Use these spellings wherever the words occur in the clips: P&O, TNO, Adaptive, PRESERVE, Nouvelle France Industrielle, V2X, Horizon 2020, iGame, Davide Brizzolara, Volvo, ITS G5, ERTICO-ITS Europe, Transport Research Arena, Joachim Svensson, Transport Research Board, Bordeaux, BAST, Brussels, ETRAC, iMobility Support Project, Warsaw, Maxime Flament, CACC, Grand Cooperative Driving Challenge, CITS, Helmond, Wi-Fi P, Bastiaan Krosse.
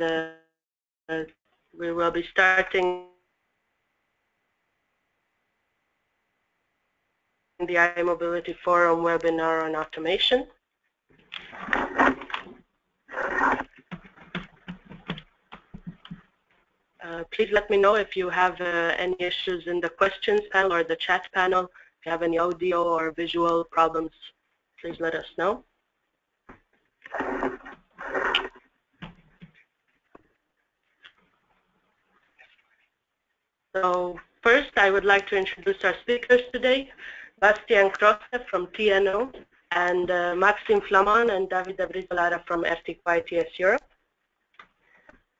we will be starting the iMobility Forum webinar on automation. Please let me know if you have any issues in the questions panel or the chat panel. If you have any audio or visual problems, please let us know. So first, I would like to introduce our speakers today, Bastiaan Krosse from TNO, and Maxime Flament and Davide Brizzolara from ERTICO-ITS Europe.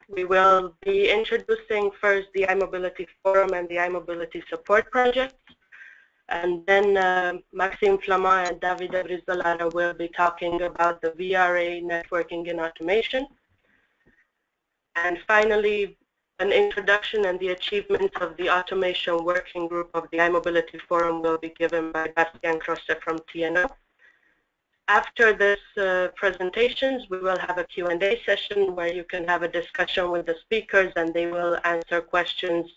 We will be introducing first the iMobility Forum and the iMobility Support Project, and then Maxime Flament and Davide Brizzolara will be talking about the VRA networking in automation. And finally, an introduction and the achievements of the Automation Working Group of the iMobility Forum will be given by Bastiaan Krosse from TNO. After this presentations, we will have a Q&A session where you can have a discussion with the speakers and they will answer questions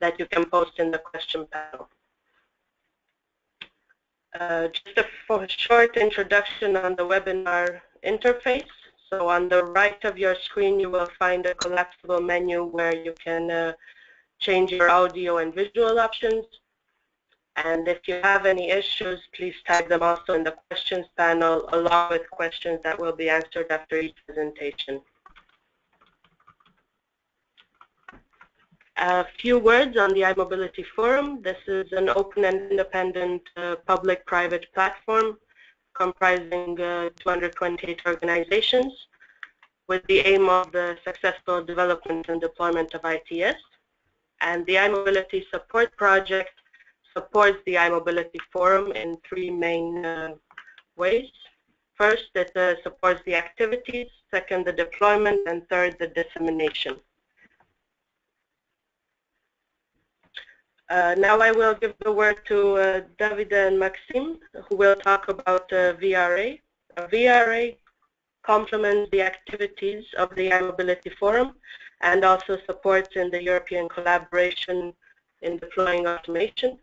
that you can post in the question panel. Just a short introduction on the webinar interface. So on the right of your screen, you will find a collapsible menu where you can change your audio and visual options. And if you have any issues, please type them also in the questions panel, along with questions that will be answered after each presentation. A few words on the iMobility Forum. This is an open and independent public-private platform comprising 228 organizations with the aim of the successful development and deployment of ITS. And the iMobility Support Project supports the iMobility Forum in three main ways. First, it supports the activities, second, the deployment, and third, the dissemination. Now I will give the word to Davide and Maxime, who will talk about VRA. VRA complements the activities of the iMobility Forum and also supports in the European collaboration in deploying automation.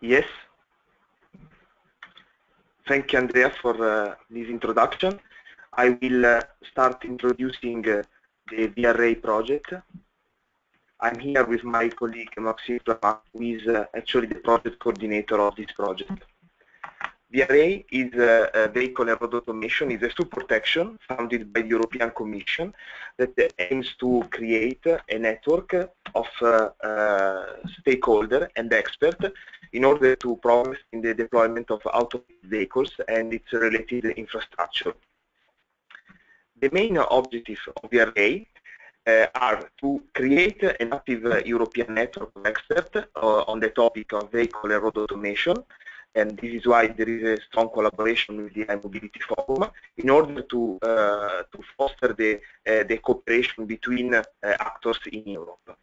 Yes. Thank you, Andrea, for this introduction. I will start introducing the VRA project. I'm here with my colleague Maxime Flament, who is actually the project coordinator of this project. VRA is a vehicle and road automation, is a support action founded by the European Commission that aims to create a network of stakeholders and experts in order to progress in the deployment of automated vehicles and its related infrastructure. The main objectives of VRA are to create an active European network of experts on the topic of vehicle and road automation, and this is why there is a strong collaboration with the iMobility Forum in order to foster the cooperation between actors in Europe.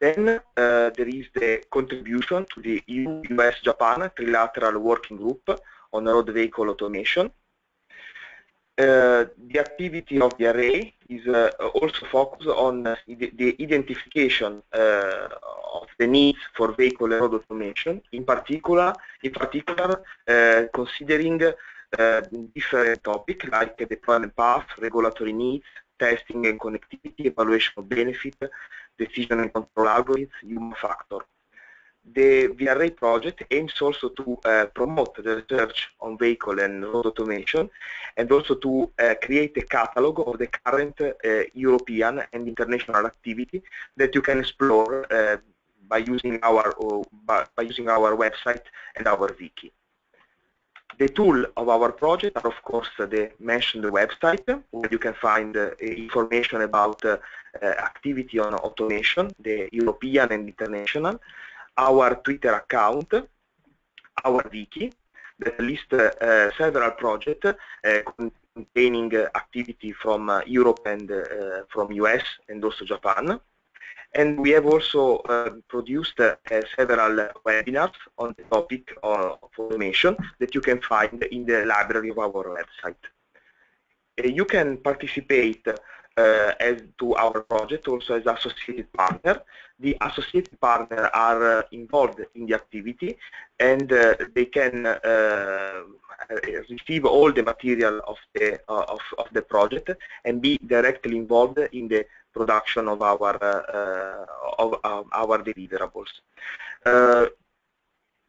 Then there is the contribution to the EU-US-Japan trilateral working group on road vehicle automation. The activity of the array is also focused on the identification of the needs for vehicle and road automation, in particular considering different topics like the deployment path, regulatory needs, testing and connectivity, evaluation of benefit, decision and control algorithms, human factor. The VRA project aims also to promote the research on vehicle and road automation and also to create a catalog of the current European and international activity that you can explore by using our website and our wiki. The tool of our project are of course the mentioned website where you can find information about activity on automation, the European and international, our Twitter account, our wiki that lists several projects containing activity from Europe and from US and also Japan, And we have also produced several webinars on the topic of automation that you can find in the library of our website. You can participate as to our project also as associated partner. The associated partner are involved in the activity, and they can receive all the material of the project and be directly involved in the production of our deliverables.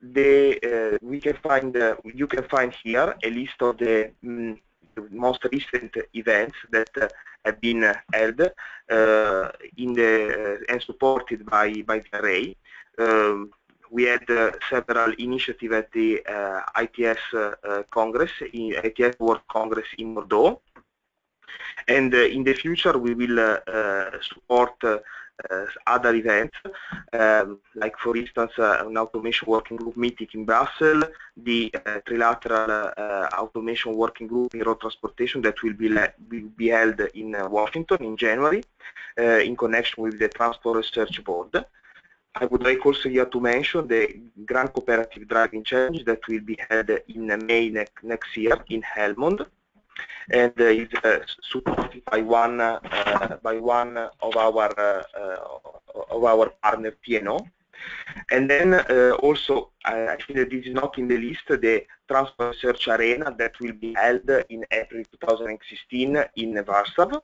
You can find here a list of the most recent events that have been held and supported by VRA. We had several initiatives at the ITS Congress, ITS World Congress in Bordeaux, and in the future we will support other events, like for instance an automation working group meeting in Brussels, the trilateral automation working group in road transportation that will be held in Washington in January in connection with the Transport Research Board. I would like also here to mention the Grand Cooperative Driving Challenge that will be held in May next year in Helmond, and is supported by one of our partner P&O. And then also, I think that this is not in the list, the Transport Research Arena that will be held in April 2016 in Warsaw.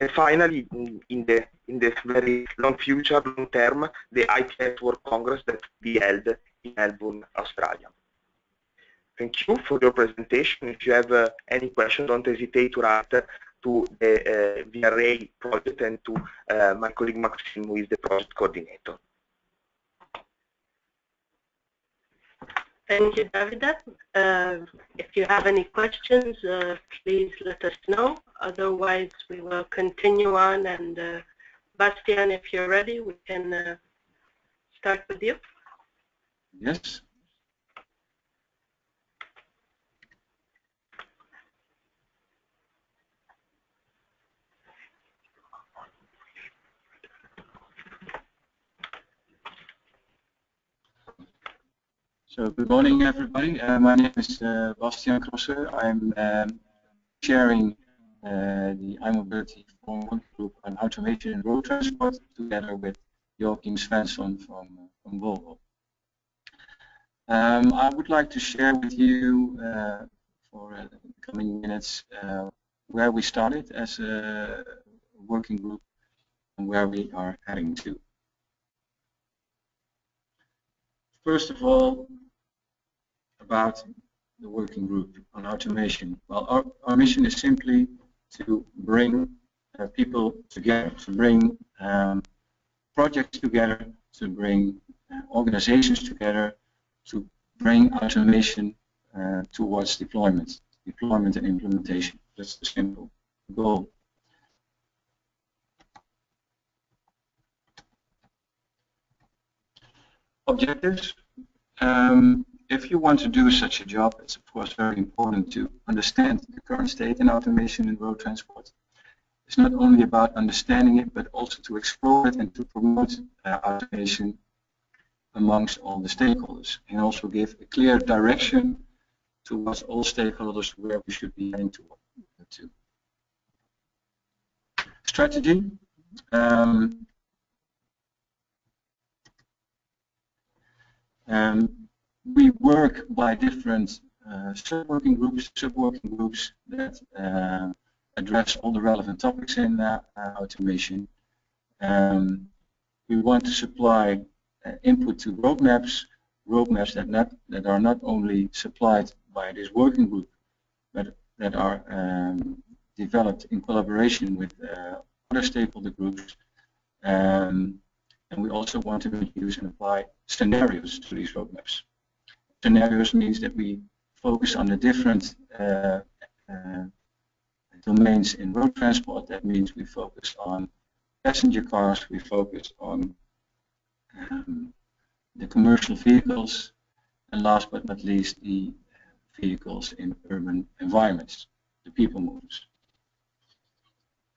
And finally, in the very long future, long term, the ITS World Congress that will be held in Melbourne, Australia. Thank you for your presentation. If you have any questions, don't hesitate to write to the VRA project and to my colleague Maxime, who is the project coordinator. Thank you, Davide. If you have any questions, please let us know. Otherwise, we will continue on. And Bastiaan, if you're ready, we can start with you. Yes. So good morning, everybody. My name is Bastiaan Krosse. I'm chairing the iMobility Forum group on automation and road transport together with Joachim Svensson from Volvo. I would like to share with you for the coming minutes where we started as a working group and where we are heading to. First of all, about the working group on automation. Well, our mission is simply to bring people together, to bring projects together, to bring organizations together, to bring automation towards deployment and implementation. That's the simple goal. Objectives. If you want to do such a job, it's of course very important to understand the current state in automation and road transport. It's not only about understanding it, but also to explore it and to promote automation amongst all the stakeholders, and also give a clear direction towards all stakeholders where we should be heading to. Strategy. We work by different sub-working groups that address all the relevant topics in automation. We want to supply input to roadmaps that are not only supplied by this working group, but that are developed in collaboration with other stakeholder groups. And we also want to use and apply scenarios to these roadmaps. Scenarios means that we focus on the different domains in road transport. That means we focus on passenger cars, we focus on the commercial vehicles, and last but not least, the vehicles in urban environments, the people movers.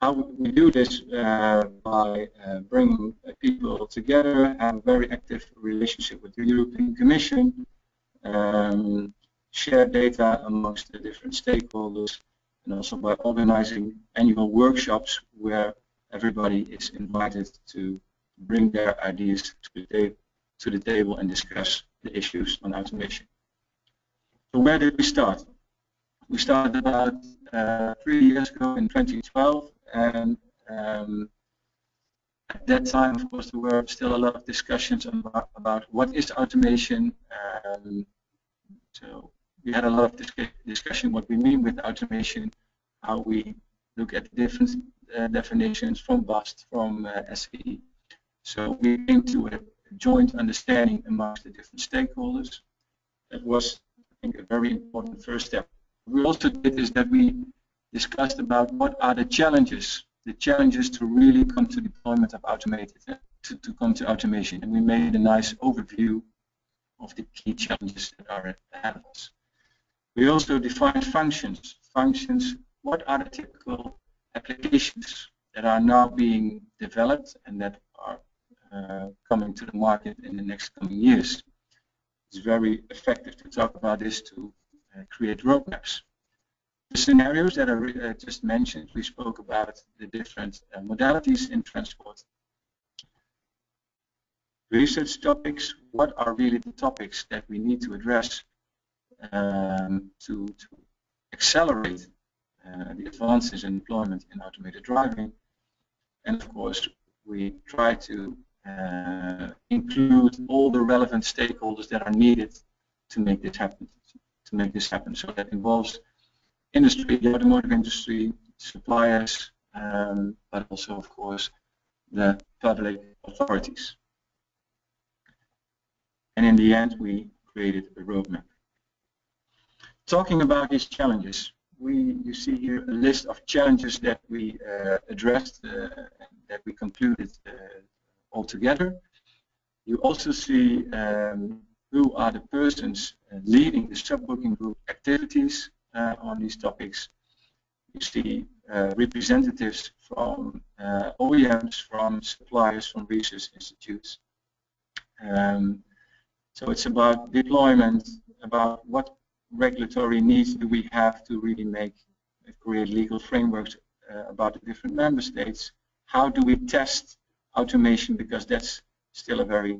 How we do this by bringing people together and a very active relationship with the European Commission, share data amongst the different stakeholders, and also by organizing annual workshops where everybody is invited to bring their ideas to the table and discuss the issues on automation. So where did we start? We started about 3 years ago in 2012, and at that time, of course, there were still a lot of discussions about what is automation. So we had a lot of discussion what we mean with automation, how we look at different definitions from BAST, from SAE. So we came to a joint understanding amongst the different stakeholders. That was, I think, a very important first step. We also did is that we discussed about what are the challenges to really come to deployment of automated, to come to automation, and we made a nice overview of the key challenges that are ahead of us. We also defined functions. Functions, what are the typical applications that are now being developed and that are coming to the market in the next coming years. It's very effective to talk about this to create roadmaps. The scenarios that I just mentioned, we spoke about the different modalities in transport. Research topics, what are really the topics that we need to address to accelerate the advances in deployment in automated driving. And of course, we try to include all the relevant stakeholders that are needed to make this happen. So that involves industry, the automotive industry, suppliers, but also, of course, the public authorities. And in the end, we created a roadmap. Talking about these challenges, you see here a list of challenges that we addressed, that we concluded all together. You also see who are the persons leading the sub-working group activities on these topics. You see representatives from OEMs, from suppliers, from research institutes. So it's about deployment, about what regulatory needs do we have to really create legal frameworks about the different member states. How do we test automation, because that's still a very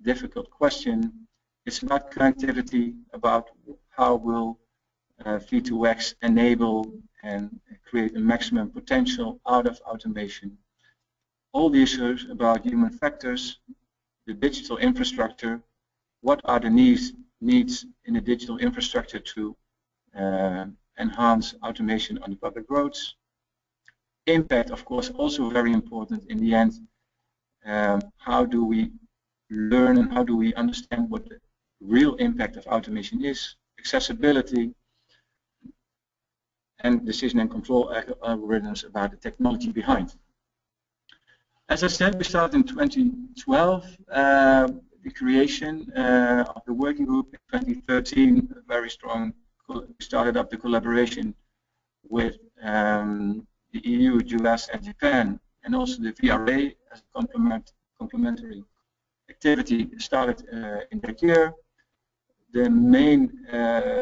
difficult question. It's about connectivity, about how will V2X enable and create a maximum potential out of automation. All the issues about human factors, the digital infrastructure, what are the needs in the digital infrastructure to enhance automation on the public roads. Impact, of course, also very important in the end. How do we learn and how do we understand what the real impact of automation is, accessibility, and decision and control algorithms about the technology behind. As I said, we started in 2012, the creation of the working group. In 2013, very strong, we started up the collaboration with the EU, US, and Japan, and also the VRA as a complementary activity started in that year. The main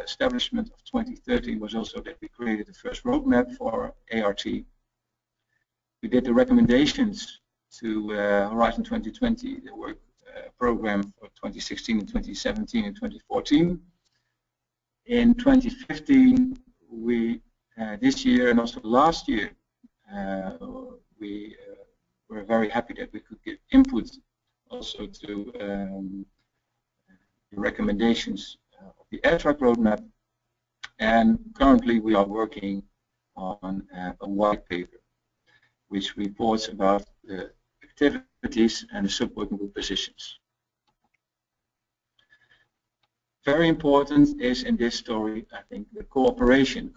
establishment of 2013 was also that we created the first roadmap for ART. We did the recommendations to Horizon 2020, the work program for 2016 and 2017 and 2014. In 2015, we, this year and also last year, we were very happy that we could give input also to the recommendations of the ERTICO roadmap, and currently we are working on a white paper which reports about the activities and the sub-working group positions. Very important is in this story, I think, the cooperation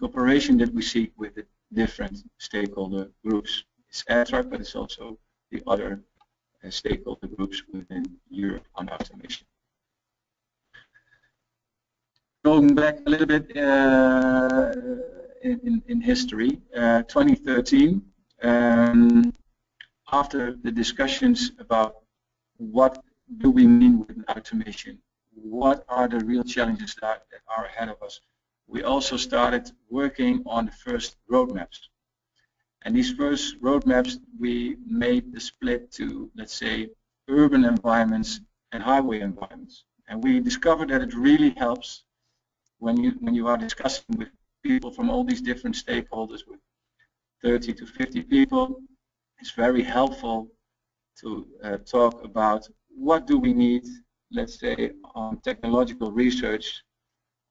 that we seek with the different stakeholder groups. It's ERTICO, but it's also the other stakeholder groups within Europe on automation. Going back a little bit in history, 2013, after the discussions about what do we mean with an automation, what are the real challenges that are ahead of us, we also started working on the first roadmaps. And these first roadmaps, we made the split to, let's say, urban environments and highway environments. And we discovered that it really helps when you are discussing with people from all these different stakeholders, with 30 to 50 people, it's very helpful to talk about what do we need, let's say, on technological research,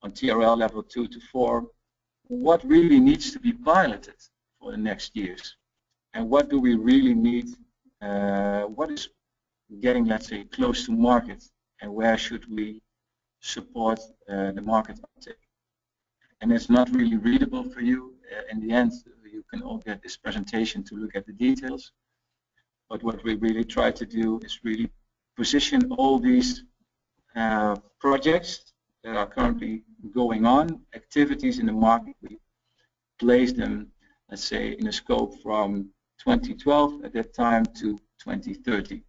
on TRL level 2 to 4, what really needs to be piloted for the next years, and what do we really need, what is getting, let's say, close to market, and where should we support the market uptake. And it's not really readable for you. In the end, you can all get this presentation to look at the details, but what we really try to do is really position all these projects that are currently going on, activities in the market. We place them, let's say, in a scope from 2012 at that time to 2030.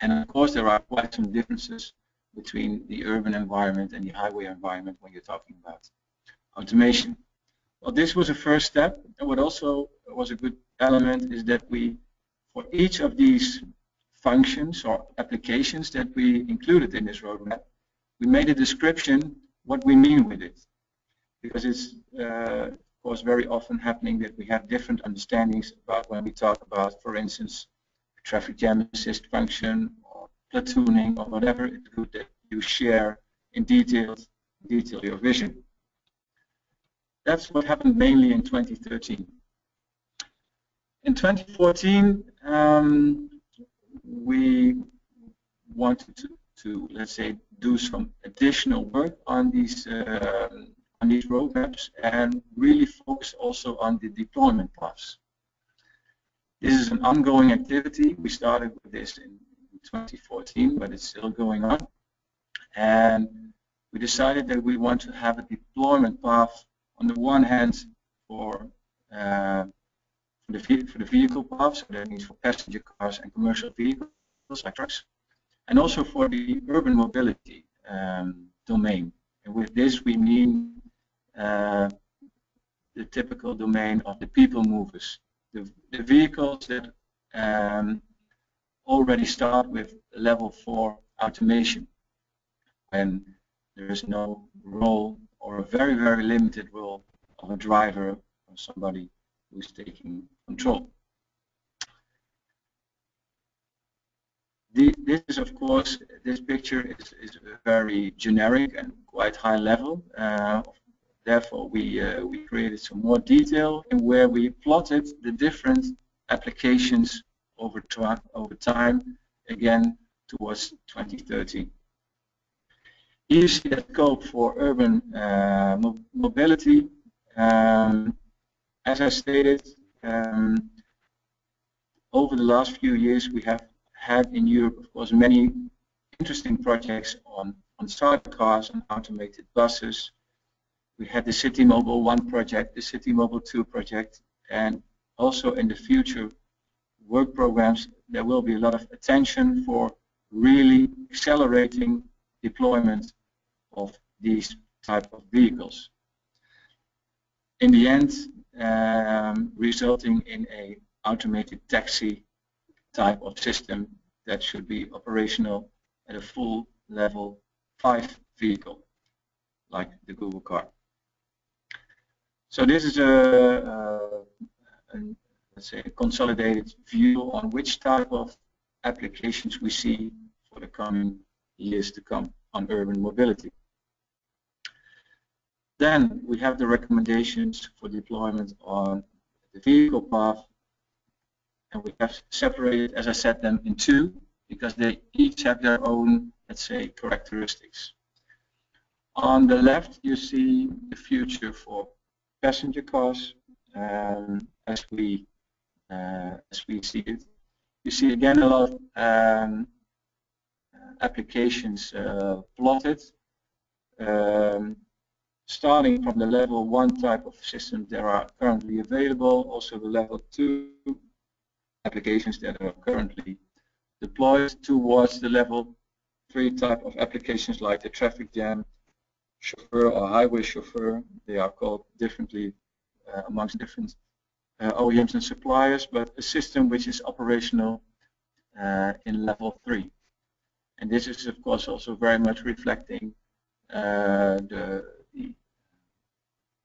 And of course there are quite some differences between the urban environment and the highway environment when you're talking about automation. Well, this was a first step, and what also was a good element is that we, for each of these functions or applications that we included in this roadmap, we made a description what we mean with it. Because it's of course very often happening that we have different understandings about when we talk about, for instance, traffic jam assist function or platooning or whatever. It's good that you share in detail your vision. That's what happened mainly in 2013. In 2014, we wanted to, let's say, do some additional work on these roadmaps and really focus also on the deployment paths. This is an ongoing activity. We started with this in 2014, but it's still going on. And we decided that we want to have a deployment path on the one hand for the vehicle path, so that means for passenger cars and commercial vehicles like trucks, and also for the urban mobility domain. And with this we mean the typical domain of the people movers, the vehicles that already start with level 4 automation, when there is no role or a very, very limited role of a driver or somebody who's taking control. This is, of course, this picture is very generic and quite high level. Therefore, we created some more detail in where we plotted the different applications over time, again towards 2030. Here you see the scope for urban mobility. As I stated, over the last few years we have had in Europe, of course, many interesting projects on sidecars, on automated buses. We had the City Mobile 1 project, the City Mobile 2 project, and also in the future work programs, there will be a lot of attention for really accelerating deployment of these type of vehicles. In the end, resulting in a automated taxi type of system that should be operational at a full level 5 vehicle, like the Google Car. So this is a let's say, a consolidated view on which type of applications we see for the coming years to come on urban mobility. Then we have the recommendations for deployment on the vehicle path, and we have separated, as I said, them in 2 because they each have their own, let's say, characteristics. On the left, you see the future for passenger cars as we see it. You see again a lot of applications plotted. starting from the level 1 type of systems that are currently available, also the level 2 applications that are currently deployed towards the level 3 type of applications like the traffic jam chauffeur or highway chauffeur. They are called differently amongst different OEMs and suppliers, but a system which is operational in level 3. And this is of course also very much reflecting the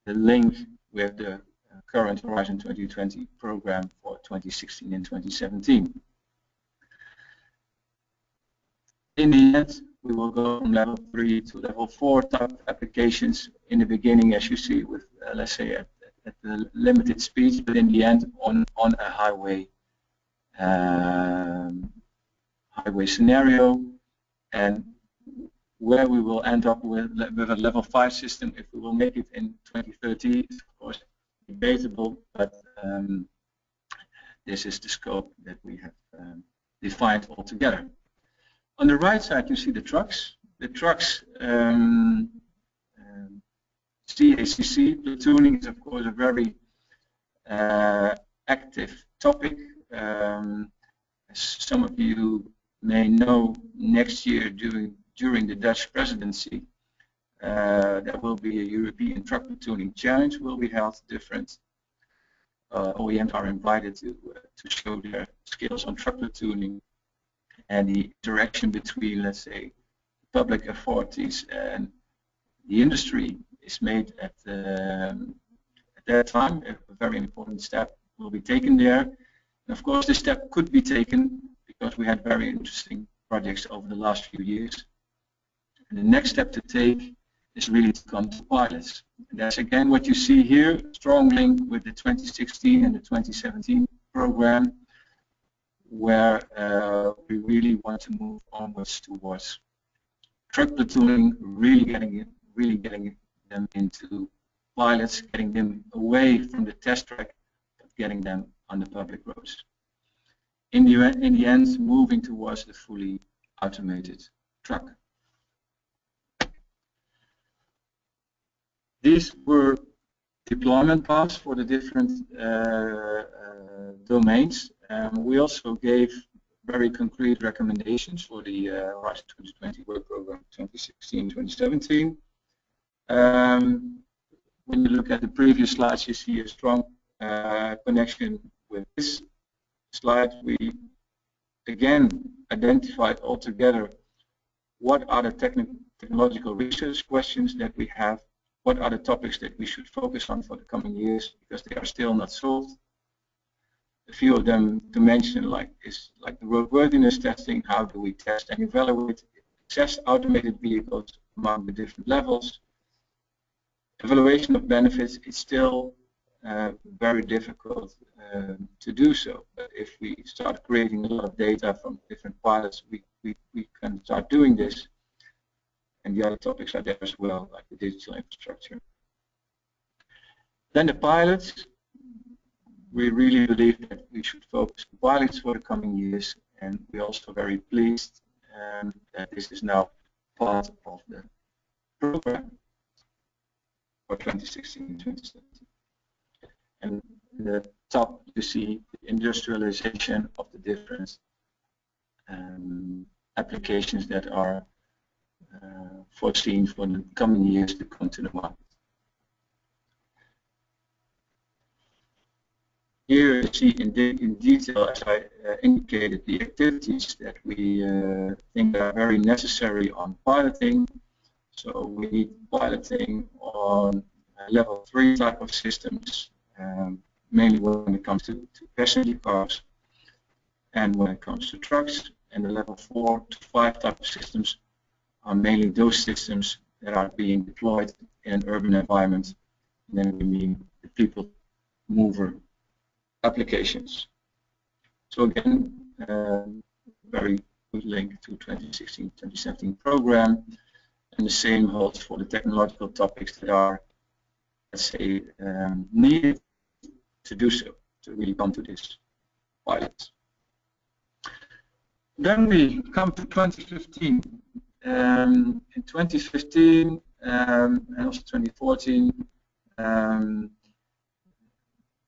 link with the current Horizon 2020 program for 2016 and 2017. In the end, we will go from level 3 to level 4 type applications in the beginning, as you see, with let's say at the limited speeds, but in the end on a highway scenario, and where we will end up with a level 5 system, if we will make it in 2030, is of course debatable, but this is the scope that we have defined altogether. On the right side you see the trucks. The trucks CACC, platooning, is of course a very active topic. As some of you may know, next year during the Dutch presidency, there will be a European Truck Platooning Challenge will be held. Different OEMs are invited to show their skills on truck platooning and the interaction between, let's say, public authorities and the industry is made at that time. A very important step will be taken there. And of course, this step could be taken because we had very interesting projects over the last few years. And the next step to take is really to come to pilots. And that's again what you see here, strong link with the 2016 and the 2017 program, where we really want to move onwards towards truck platooning, really getting them into pilots, getting them away from the test track, but getting them on the public roads. In the end, moving towards the fully automated truck. These were deployment paths for the different domains. We also gave very concrete recommendations for the Horizon 2020 work program 2016-2017. When you look at the previous slides, you see a strong connection with this slide. We again identified altogether what are the technological research questions that we have, what are the topics that we should focus on for the coming years because they are still not solved. A few of them to mention like the roadworthiness testing. How do we test and evaluate access automated vehicles among the different levels? Evaluation of benefits is still very difficult to do so, but if we start creating a lot of data from different pilots, we can start doing this. And the other topics are there as well, like the digital infrastructure. Then the pilots. We really believe that we should focus on pilots for the coming years, and we're also very pleased that this is now part of the program for 2016-2017. And in the top you see the industrialization of the different applications that are foreseen for the coming years to come to the market. Here you see in detail, as I indicated, the activities that we think are very necessary on piloting. So we need piloting on level 3 type of systems, mainly when it comes to passenger cars and when it comes to trucks. And the level 4 to 5 type of systems are mainly those systems that are being deployed in an urban environment. And then we mean the people mover applications. So again, very good link to 2016-2017 program, and the same holds for the technological topics that are, let's say, needed to do so, to really come to this pilot. Then we come to 2015. In 2015, and also 2014.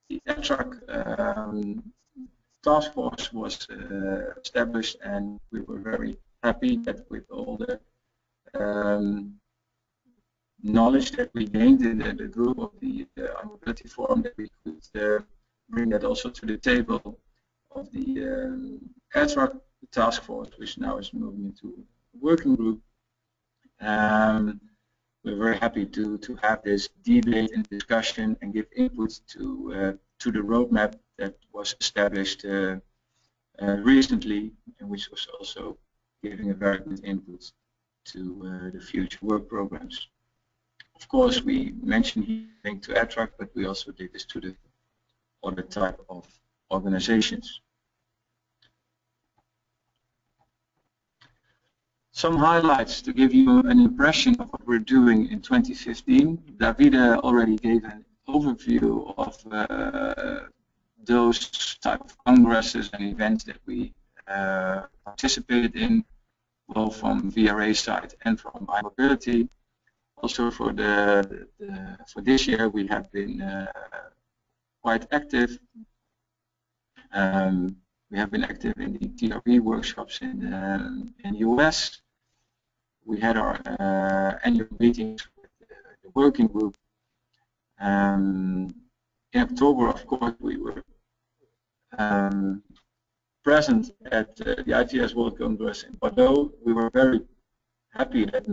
The ETRAC task force was established, and we were very happy that with all the knowledge that we gained in the group of the iMobility Forum, that we could bring that also to the table of the ETRAC task force, which now is moving into a working group. We're very happy to have this debate and discussion and give input to the roadmap that was established recently, and which was also giving a very good input to the future work programs. Of course, we mentioned here to ETRAC, but we also did this to the other type of organizations. Some highlights to give you an impression of what we're doing in 2015. Davide already gave an overview of those type of congresses and events that we participated in, both from VRA side and from iMobility. Also for for this year, we have been quite active. We have been active in the TRE workshops in the US. We had our annual meetings with the working group. In October, of course, we were present at the ITS World Congress in Bordeaux. We were very happy that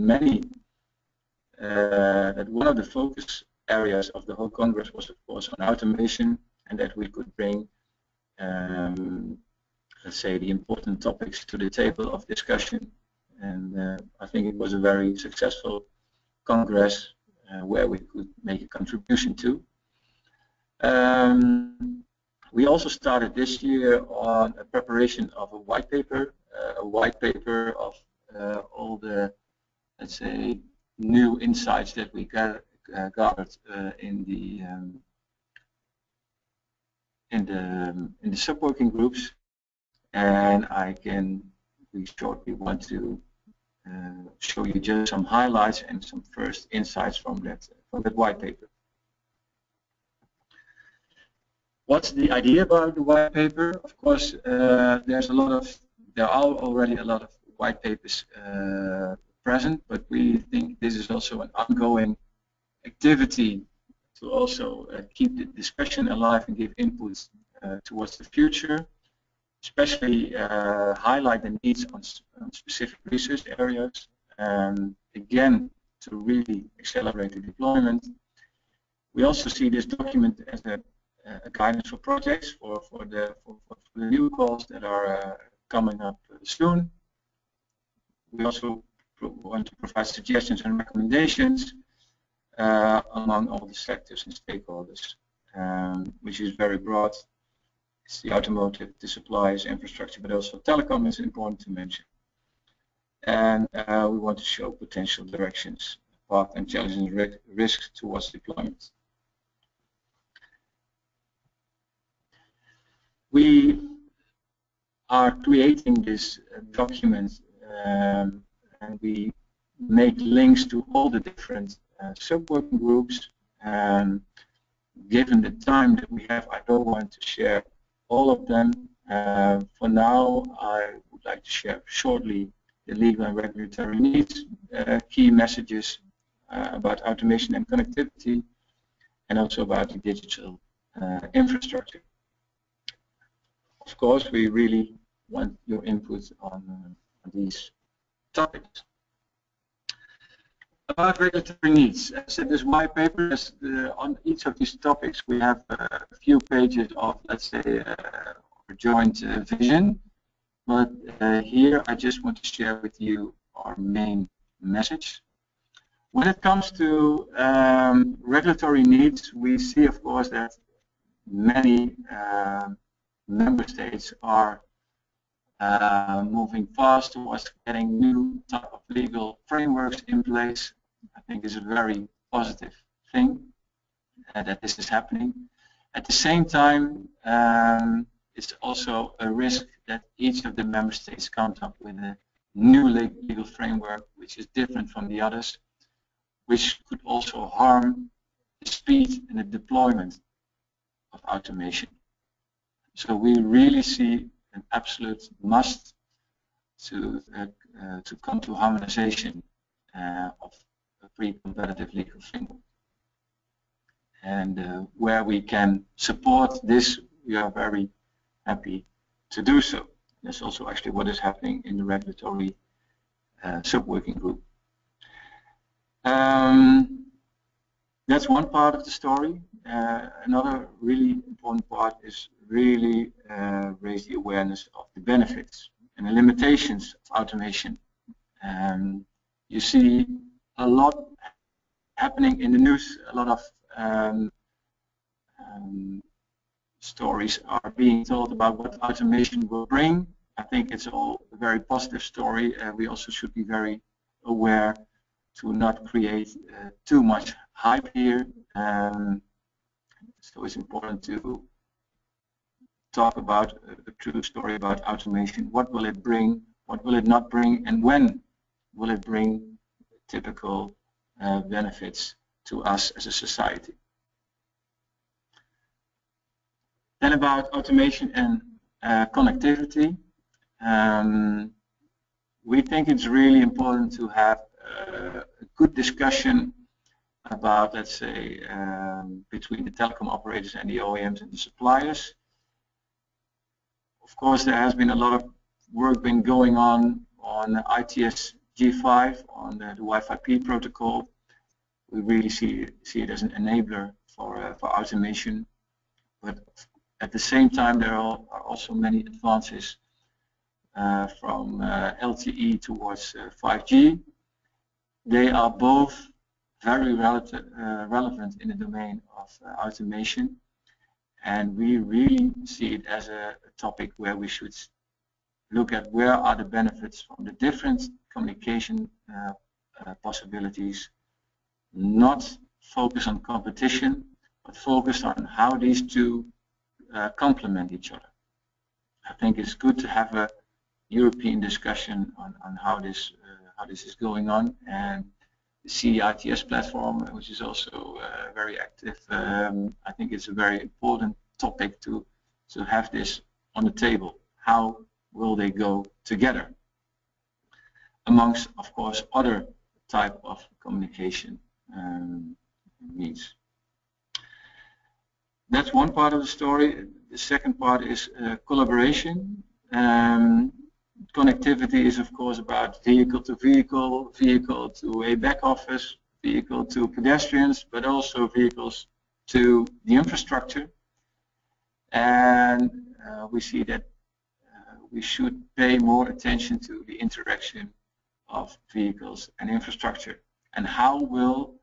that one of the focus areas of the whole Congress was, of course, on automation, and that we could bring, let's say, the important topics to the table of discussion. And I think it was a very successful Congress where we could make a contribution to. We also started this year on a preparation of a white paper of all the, let's say, new insights that we gathered in the sub-working groups, and we shortly want to show you just some highlights and some first insights from that white paper. What's the idea about the white paper? Of course, there are already a lot of white papers present, but we think this is also an ongoing activity to also keep the discussion alive and give inputs towards the future, especially highlight the needs on specific research areas, again, to really accelerate the deployment. We also see this document as a guidance for projects for the new calls that are coming up soon. We also want to provide suggestions and recommendations among all the sectors and stakeholders, which is very broad. It's the automotive, the supplies, infrastructure, but also telecom is important to mention. And we want to show potential directions, path and challenges and risks towards deployment. We are creating this document and we make links to all the different sub-working groups. Given the time that we have, I don't want to share all of them. For now, I would like to share shortly the legal and regulatory needs, key messages about automation and connectivity, and also about the digital infrastructure. Of course, we really want your input on these topics. About regulatory needs, as in this white paper, on each of these topics we have a few pages of, let's say, a joint vision, but here I just want to share with you our main message. When it comes to regulatory needs, we see, of course, that many member states are moving fast towards getting new type of legal frameworks in place. I think it's a very positive thing that this is happening. At the same time, it's also a risk that each of the member states comes up with a new legal framework which is different from the others, which could also harm the speed and the deployment of automation. So we really see an absolute must to come to harmonization of a pre-competitive legal framework. And where we can support this, we are very happy to do so. That's also actually what is happening in the regulatory sub-working group. That's one part of the story. Another really important part is really raise the awareness of the benefits and the limitations of automation. You see a lot happening in the news. A lot of stories are being told about what automation will bring. I think it's all a very positive story. We also should be very aware to not create too much hype here. So it's important to talk about the true story about automation. What will it bring? What will it not bring? And when will it bring typical benefits to us as a society? Then about automation and connectivity. We think it's really important to have a good discussion about, let's say, between the telecom operators and the OEMs and the suppliers. Of course, there has been a lot of work been going on ITS G5, on the Wi-Fi P protocol. We really see it as an enabler for automation. But at the same time, there are also many advances from LTE towards 5G. They are both very relevant in the domain of automation, and we really see it as a topic where we should look at where are the benefits from the different communication possibilities, not focus on competition, but focus on how these two complement each other. I think it's good to have a European discussion on how this is going on, and the CITS platform, which is also very active. I think it's a very important topic to have this on the table. How will they go together? Amongst, of course, other type of communication means. That's one part of the story. The second part is collaboration. Connectivity is, of course, about vehicle to vehicle, vehicle to a back office, vehicle to pedestrians, but also vehicles to the infrastructure. And we see that we should pay more attention to the interaction of vehicles and infrastructure. And how will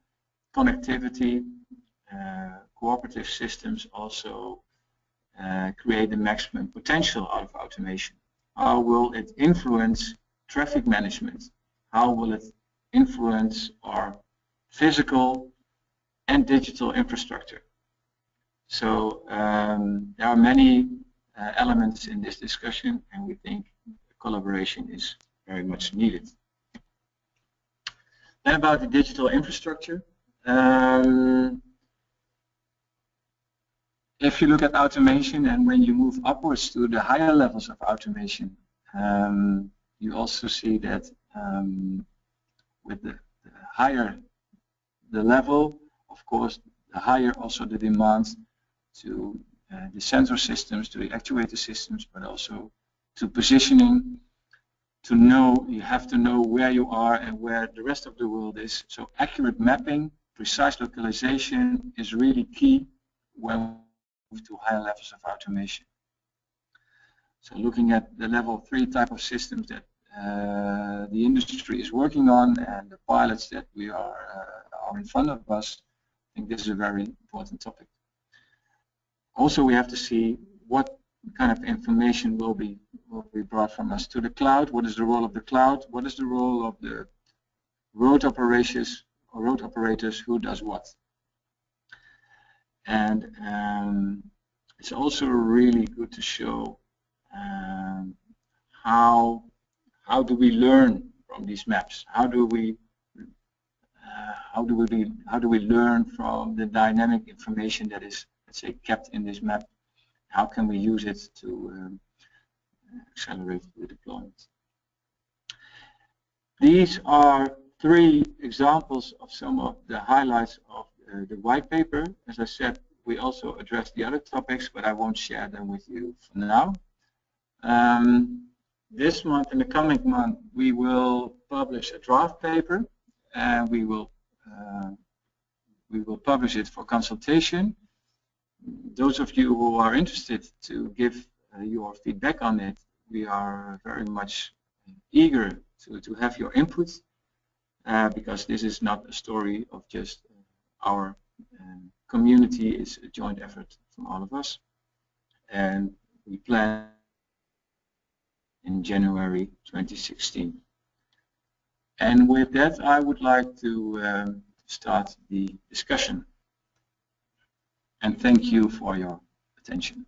connectivity, cooperative systems also create the maximum potential out of automation? How will it influence traffic management? How will it influence our physical and digital infrastructure? So there are many elements in this discussion, and we think collaboration is very much needed. Then about the digital infrastructure. If you look at automation, and when you move upwards to the higher levels of automation, you also see that with the higher the level, of course, the higher also the demand to the sensor systems, to the actuator systems, but also to positioning, to know, you have to know where you are and where the rest of the world is. So accurate mapping, precise localization is really key when to higher levels of automation. So looking at the level 3 type of systems that the industry is working on and the pilots that we are in front of us, I think this is a very important topic. Also, we have to see what kind of information will be brought from us to the cloud. What is the role of the cloud? What is the role of the road operators? Or road operators? Who does what? And it's also really good to show how do we learn from these maps? How do we how do we learn from the dynamic information that is, let's say, kept in this map? How can we use it to accelerate the deployment? These are three examples of some of the highlights of the white paper. As I said, we also addressed the other topics, but I won't share them with you for now. This month, in the coming month, we will publish a draft paper, and we will publish it for consultation. Those of you who are interested to give your feedback on it, we are very much eager to have your input, because this is not a story of just our community. It's a joint effort from all of us, and we plan in January 2016. And with that, I would like to start the discussion. And thank you for your attention.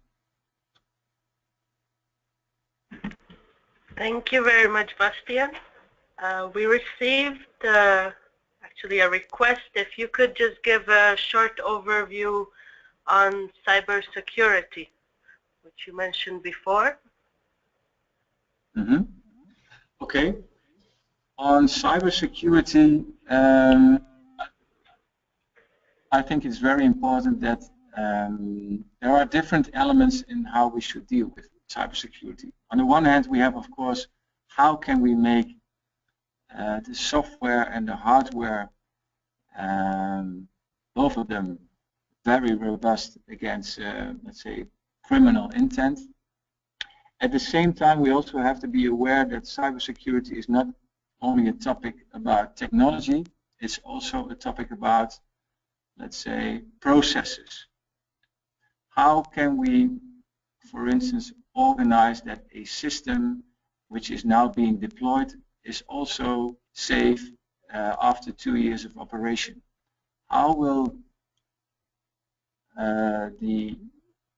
Thank you very much, Bastiaan. We received actually a request if you could just give a short overview on cybersecurity, which you mentioned before. Mm-hmm. Okay. On cybersecurity, I think it's very important that there are different elements in how we should deal with cybersecurity. On the one hand, we have, of course, how can we make the software and the hardware, both of them, very robust against, let's say, criminal intent. At the same time, we also have to be aware that cybersecurity is not only a topic about technology, it's also a topic about, let's say, processes. How can we, for instance, organize that a system which is now being deployed is also safe after 2 years of operation? How will the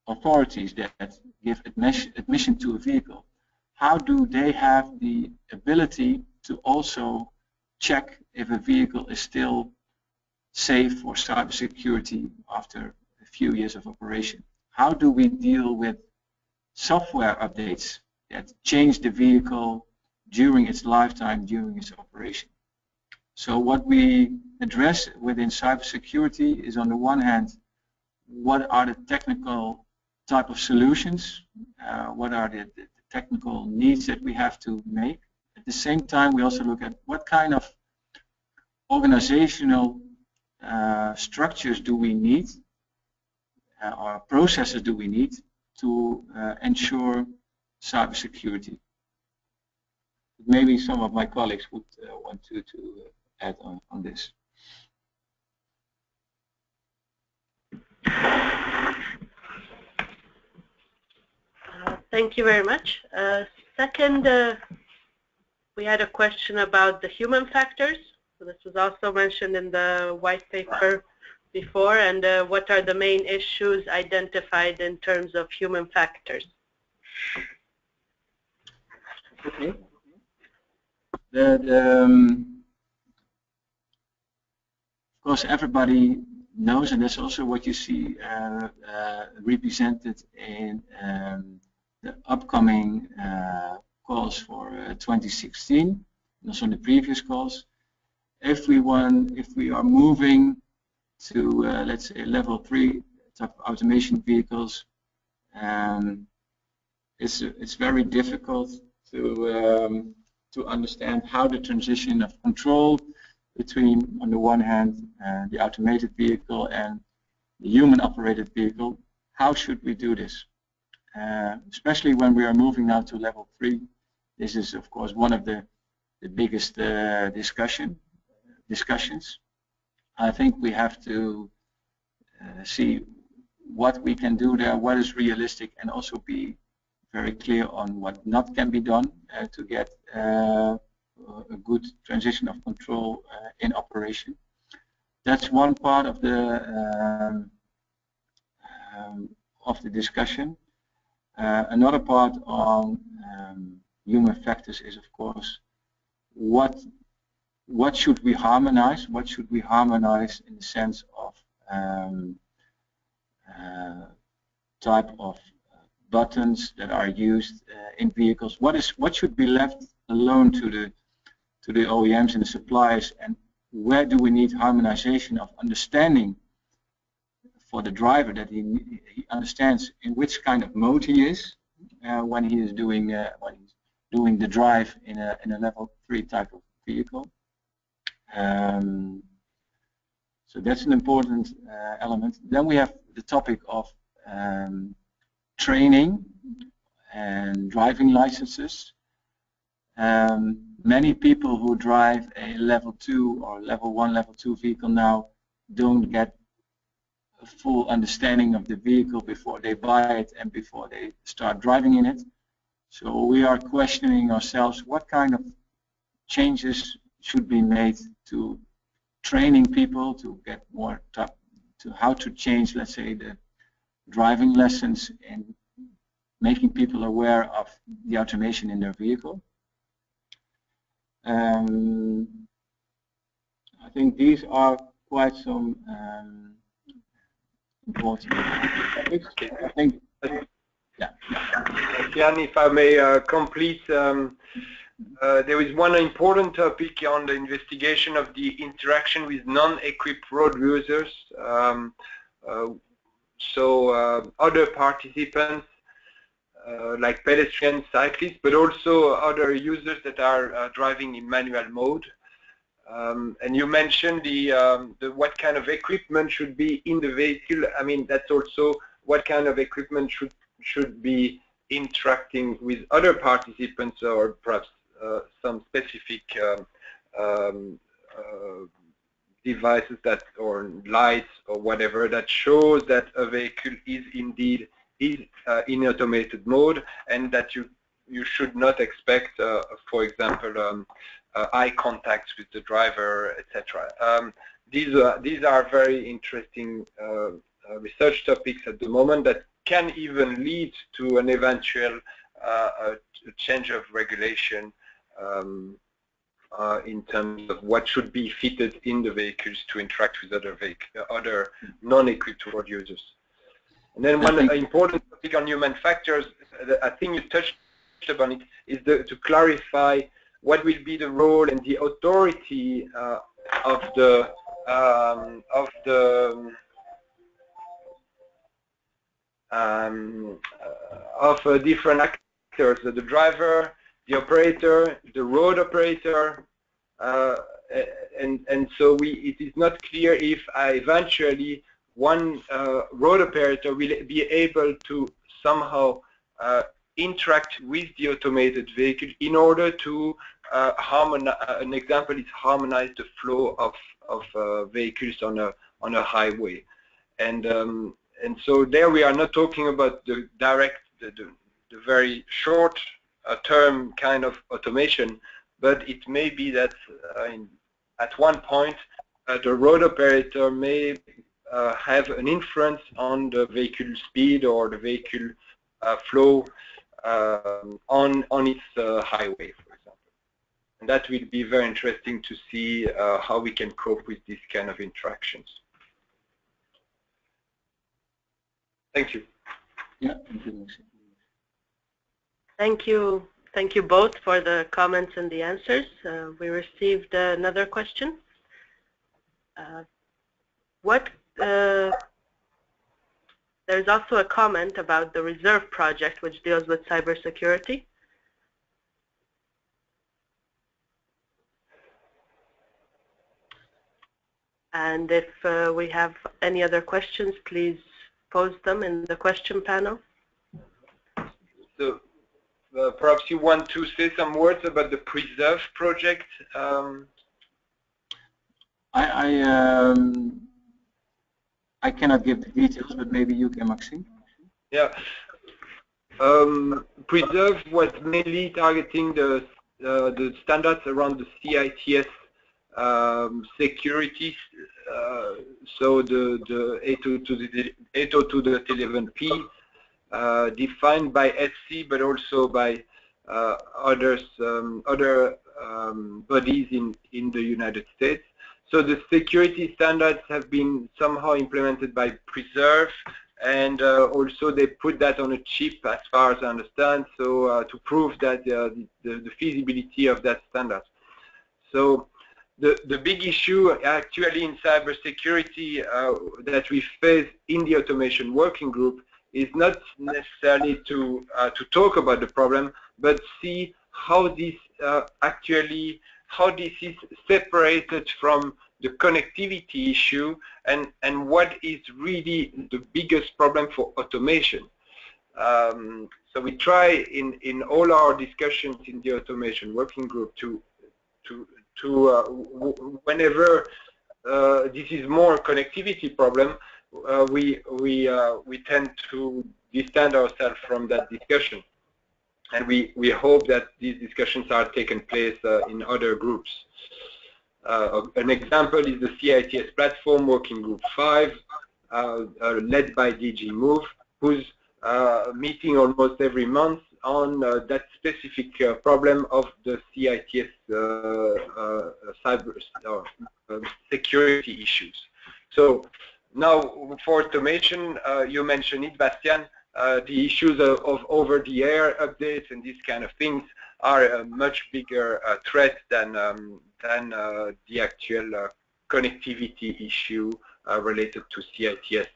authorities that give admission to a vehicle, how do they have the ability to also check if a vehicle is still safe for cybersecurity after a few years of operation? How do we deal with software updates that change the vehicle during its lifetime, during its operation? So what we address within cybersecurity is, on the one hand, what are the technical type of solutions, what are the technical needs that we have to make. At the same time, we also look at what kind of organizational structures do we need, or processes do we need to ensure cybersecurity. Maybe some of my colleagues would want to add on this. Thank you very much. Second, we had a question about the human factors. So this was also mentioned in the white paper before, and what are the main issues identified in terms of human factors? Okay. Of course, everybody knows, and that's also what you see represented in the upcoming calls for 2016, and also in the previous calls. If we are moving to, let's say, level 3 type of automation vehicles, it's very difficult to understand how the transition of control between, on the one hand, the automated vehicle and the human-operated vehicle, how should we do this? Especially when we are moving now to level 3, this is, of course, one of the biggest discussions. I think we have to see what we can do there, what is realistic, and also be very clear on what not can be done to get a good transition of control in operation. That's one part of the discussion. Another part on human factors is, of course, what what should we harmonize? What should we harmonize in the sense of type of buttons that are used in vehicles? What should be left alone to the OEMs and the suppliers, and where do we need harmonization of understanding for the driver, that he understands in which kind of mode he is when he is doing the drive in a level 3 type of vehicle. So that's an important element. Then we have the topic of training and driving licenses. Many people who drive a level 2 or level 1, level 2 vehicle now don't get a full understanding of the vehicle before they buy it and before they start driving in it. So we are questioning ourselves what kind of changes should be made to training people to get more to how to change, let's say, the driving lessons and making people aware of the automation in their vehicle. I think these are quite some important topics. I think, yeah. Jan, if I may complete, there is one important topic on the investigation of the interaction with non-equipped road users. Other participants like pedestrians, cyclists, but also other users that are driving in manual mode. And you mentioned the what kind of equipment should be in the vehicle. I mean, that's also what kind of equipment should be interacting with other participants, or perhaps some specific devices that, or lights or whatever, that shows that a vehicle is indeed in automated mode, and that you should not expect, for example, eye contacts with the driver, etc. These are very interesting research topics at the moment that can even lead to an eventual change of regulation in terms of what should be fitted in the vehicles to interact with other non-equipped road users. And then one important topic on human factors, I think you touched upon it, is to clarify what will be the role and the authority of different actors, the driver, the operator, the road operator, and so it is not clear if eventually one road operator will be able to somehow interact with the automated vehicle in order to harmonize. An example is harmonize the flow of vehicles on a highway, and so there we are not talking about the direct, the very short term kind of automation, but it may be that at one point the road operator may have an influence on the vehicle speed or the vehicle flow on its highway, for example. And that will be very interesting to see how we can cope with these kind of interactions. Thank you. Yeah. Thank you. Thank you both for the comments and the answers. We received another question. There's also a comment about the RESERVE project, which deals with cybersecurity. And if we have any other questions, please pose them in the question panel. So perhaps you want to say some words about the PRESERVE project? I cannot give the details, but maybe you can, Maxime. Yeah. PRESERVE was mainly targeting the standards around the CITS security, so the 802.11p defined by SC, but also by other bodies in the United States. So the security standards have been somehow implemented by PRESERVE, and also they put that on a chip, as far as I understand, so to prove that the feasibility of that standard. So the big issue actually in cybersecurity that we face in the automation working group is not necessarily to talk about the problem, but see how this how this is separated from the connectivity issue, and what is really the biggest problem for automation. So we try in all our discussions in the automation working group to whenever this is more connectivity problem, we tend to distance ourselves from that discussion, and we hope that these discussions are taking place in other groups. An example is the CITS platform working group 5, led by DG Move, who's meeting almost every month on that specific problem of the CITS cyber security issues. So now for automation, you mentioned it, Bastiaan, the issues of over-the-air updates and these kind of things are a much bigger threat than the actual connectivity issue related to CITS.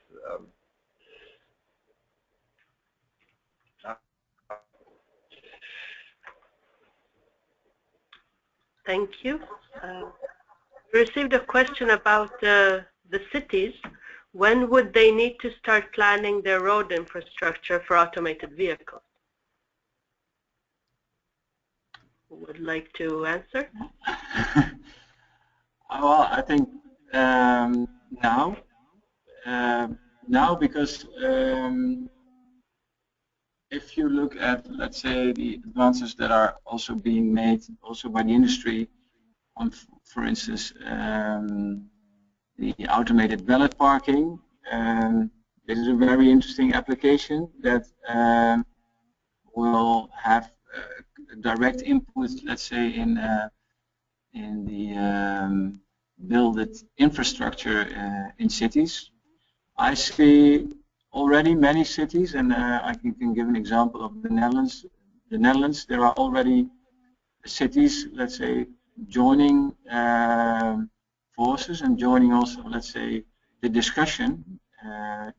Thank you. We received a question about the cities. When would they need to start planning their road infrastructure for automated vehicles? Who would like to answer? Well, I think now because if you look at, let's say, the advances that are also being made also by the industry on, for instance, the automated valet parking. This is a very interesting application that will have direct input, let's say, in the built infrastructure in cities. I see already many cities, and I can give an example of the Netherlands. The Netherlands, there are already cities, let's say, joining forces and joining also, let's say, the discussion,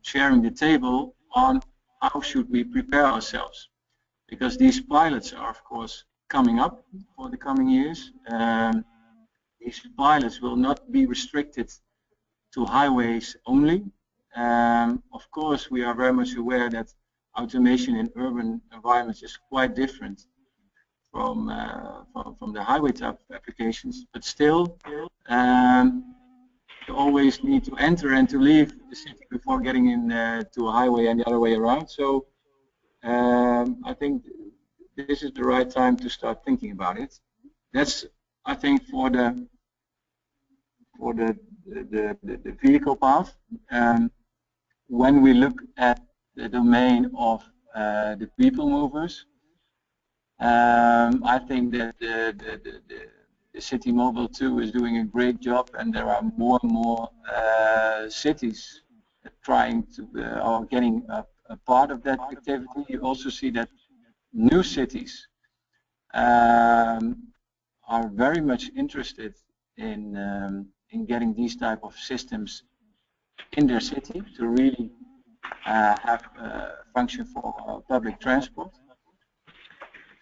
sharing the table on how should we prepare ourselves, because these pilots are, of course, coming up for the coming years. These pilots will not be restricted to highways only. Of course, we are very much aware that automation in urban environments is quite different from the highway type applications, but still you always need to enter and to leave the city before getting in to a highway and the other way around. So I think this is the right time to start thinking about it. That's, I think, for the vehicle path. When we look at the domain of the people movers, I think that the City Mobile 2 is doing a great job, and there are more and more cities trying to or getting a part of that activity. You also see that new cities are very much interested in getting these type of systems in their city to really have a function for public transport.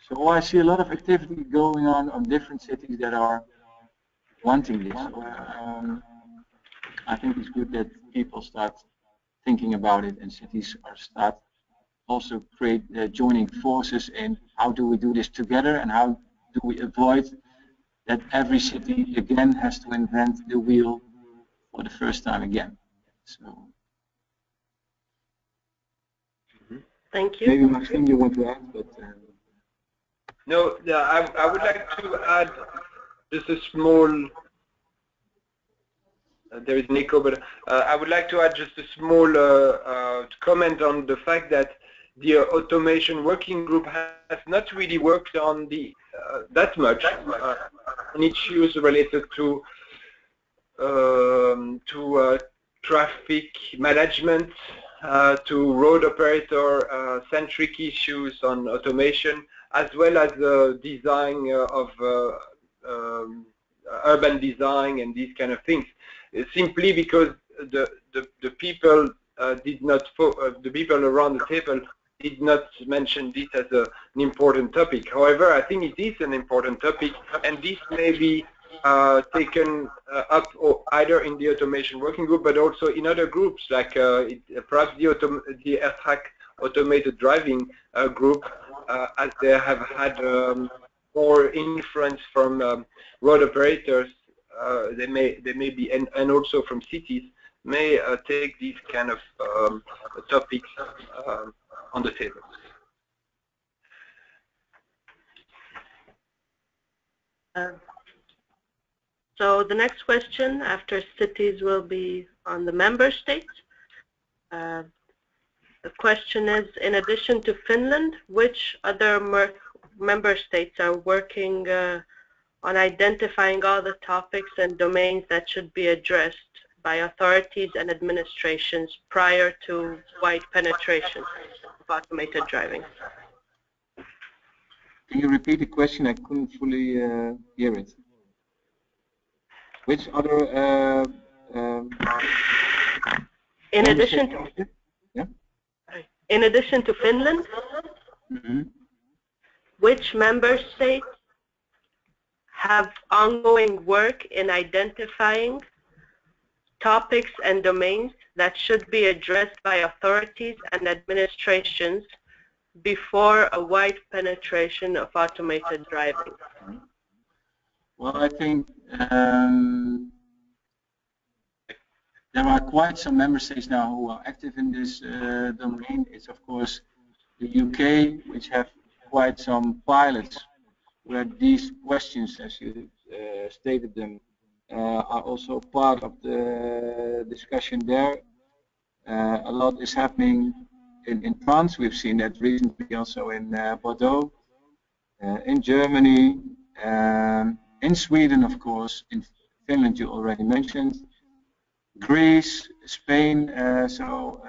So I see a lot of activity going on different cities that are wanting this. So, I think it's good that people start thinking about it, and cities are start also create joining forces in how do we do this together, and how do we avoid that every city again has to invent the wheel for the first time again. So. Thank you. Maybe Maxime, you want to add, but. No, yeah, I would like to add just a small. There is Nico, but I would like to add just a small comment on the fact that the automation working group has not really worked on the that much on issues related to traffic management, to road operator centric issues on automation, as well as the design of urban design and these kind of things. Simply because the people did not, the people around the table did not mention this as an important topic. However, I think it is an important topic, and this may be taken up either in the automation working group, but also in other groups, like perhaps the ERTRAC automated driving group, as they have had more influence from road operators. They may be, and also from cities, may take these kind of topics on the table. So the next question after cities will be on the member states. The question is, in addition to Finland, which other member states are working on identifying all the topics and domains that should be addressed by authorities and administrations prior to wide penetration of automated driving? Can you repeat the question? I couldn't fully hear it. Which other... in addition to Finland, mm-hmm, which member state have ongoing work in identifying topics and domains that should be addressed by authorities and administrations before a wide penetration of automated driving? Well, I think there are quite some member states now who are active in this domain. It's of course the UK, which have quite some pilots where these questions, as you stated them, are also part of the discussion there. A lot is happening in France. We've seen that recently also in Bordeaux, in Germany, in Sweden, of course, in Finland you already mentioned, Greece, Spain, so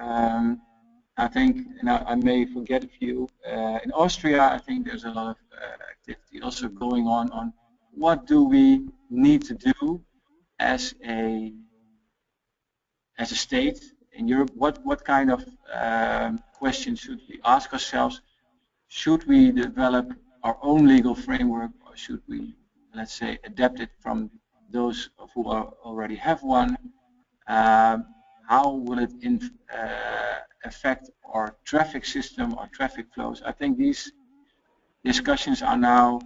I think, and I may forget a few, in Austria I think there's a lot of activity also going on what do we need to do as a state in Europe, what kind of questions should we ask ourselves, should we develop our own legal framework, or should we, let's say, adapt it from those who are already have one, how will it affect our traffic system, our traffic flows. I think these discussions are now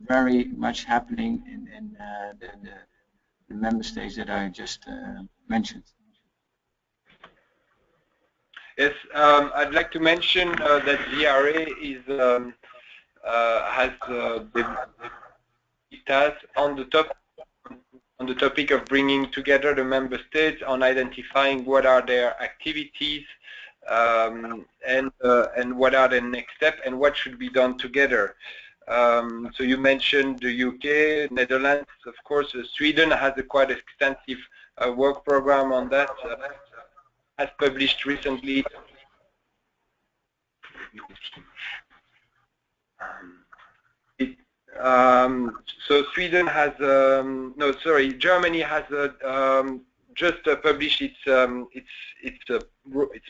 very much happening in the member states that I just mentioned. Yes, I'd like to mention that VRA is, has on the topic of bringing together the member states on identifying what are their activities and what are the next steps and what should be done together. So you mentioned the UK, Netherlands, of course, Sweden has a quite extensive work program on that, has published recently. So Sweden has, Germany has just published its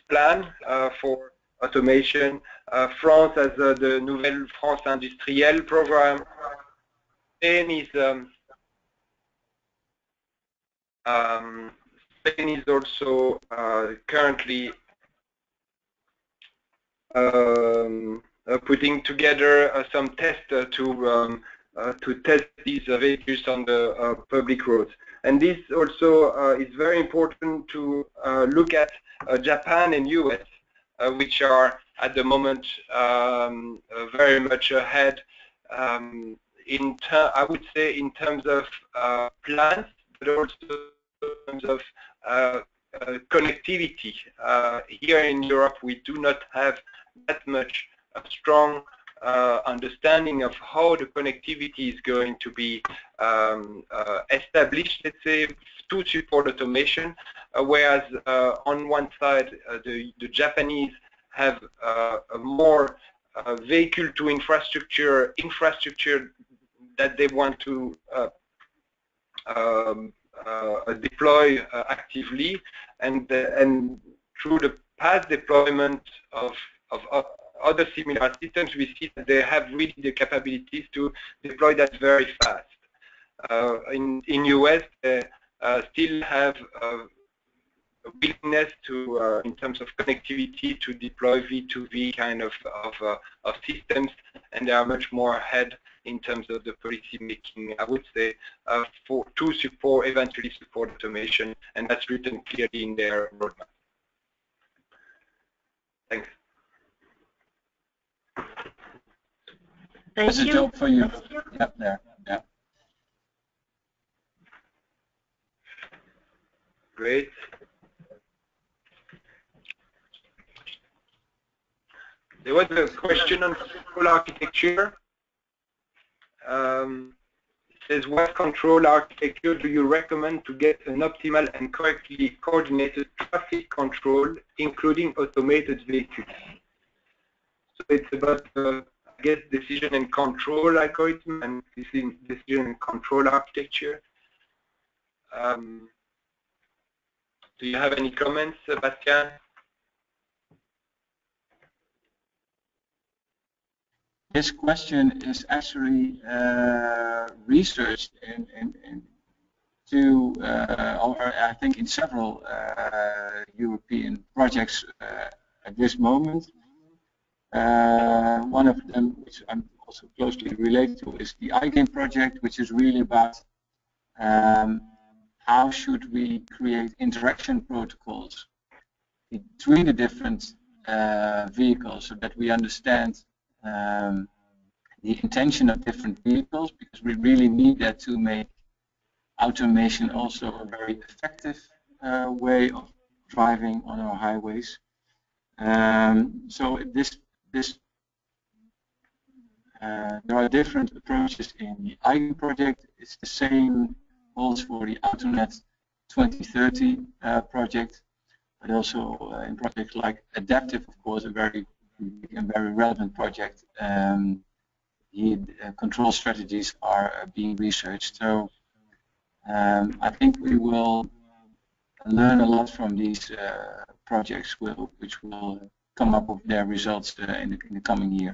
plan for automation. France has the Nouvelle France Industrielle program. Spain is also currently putting together some tests to test these vehicles on the public roads. And this also is very important to look at Japan and US, which are at the moment very much ahead I would say in terms of plans, but also in terms of connectivity. Here in Europe we do not have that much a strong understanding of how the connectivity is going to be established, let's say, to support automation, whereas on one side the Japanese have a more vehicle to infrastructure that they want to deploy actively, and through the past deployment of other similar systems, we see that they have really the capabilities to deploy that very fast. In US, they still have a willingness to, in terms of connectivity, to deploy V2V kind of systems, and they are much more ahead in terms of the policy making, I would say, to eventually support automation, and that's written clearly in their roadmap. Thanks. There's a job for you. Yep, there. Yeah. Great. There was a question on control architecture. It says, what control architecture do you recommend to get an optimal and correctly coordinated traffic control, including automated vehicles? So it's about I guess decision and control algorithm and decision and control architecture. Do you have any comments, Bastiaan? This question is actually researched in two, or I think in several European projects at this moment. One of them, which I'm also closely related to, is the iGame project, which is really about how should we create interaction protocols between the different vehicles so that we understand the intention of different vehicles, because we really need that to make automation also a very effective way of driving on our highways. So there are different approaches in the IGAN project. It's the same holds for the Autonet 2030 project, but also in projects like Adaptive, of course, a very big and very relevant project. Control strategies are being researched. So I think we will learn a lot from these projects, which will come up with their results in the coming year.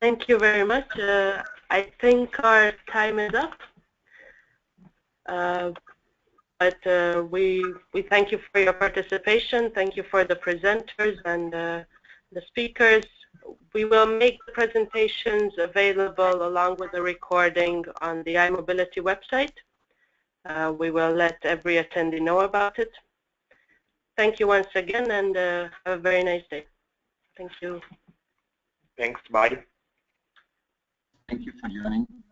Thank you very much. I think our time is up, but we thank you for your participation. Thank you for the presenters and the speakers. We will make the presentations available along with the recording on the iMobility website. We will let every attendee know about it. Thank you once again, and have a very nice day. Thank you. Thanks. Bye. Thank you for joining.